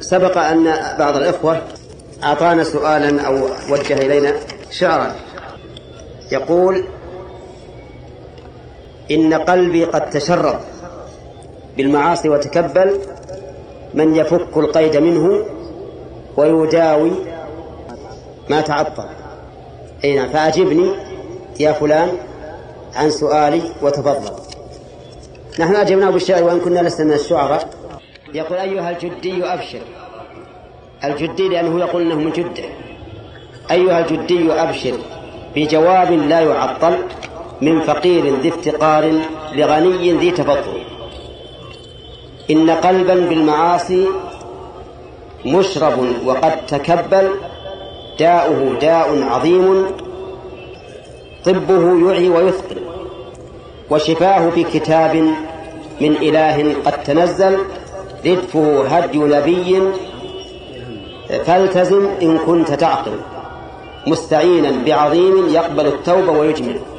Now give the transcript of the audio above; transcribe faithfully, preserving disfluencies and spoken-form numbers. سبق أن بعض الإخوة أعطانا سؤالا أو وجه إلينا شعرا يقول: إن قلبي قد تشرب بالمعاصي وتكبل من يفك القيد منه ويداوي ما تعطل. أين فأجبني يا فلان عن سؤالي وتفضل. نحن أجبناه بالشعر وإن كنا لسنا الشعراء. يقول: أيها الجدي أبشر. الجدي لأنه يقول أنه من جده. أيها الجدي أبشر بجواب لا يعطل من فقير ذي افتقار لغني ذي تفضل. إن قلبا بالمعاصي مشرب وقد تكبل داؤه داء عظيم طبه يعي ويثقل وشفاه في كتاب من إله قد تنزل ردفه هدي نبي فالتزم إن كنت تعقل مستعينا بعظيم يقبل التوبة ويجمل.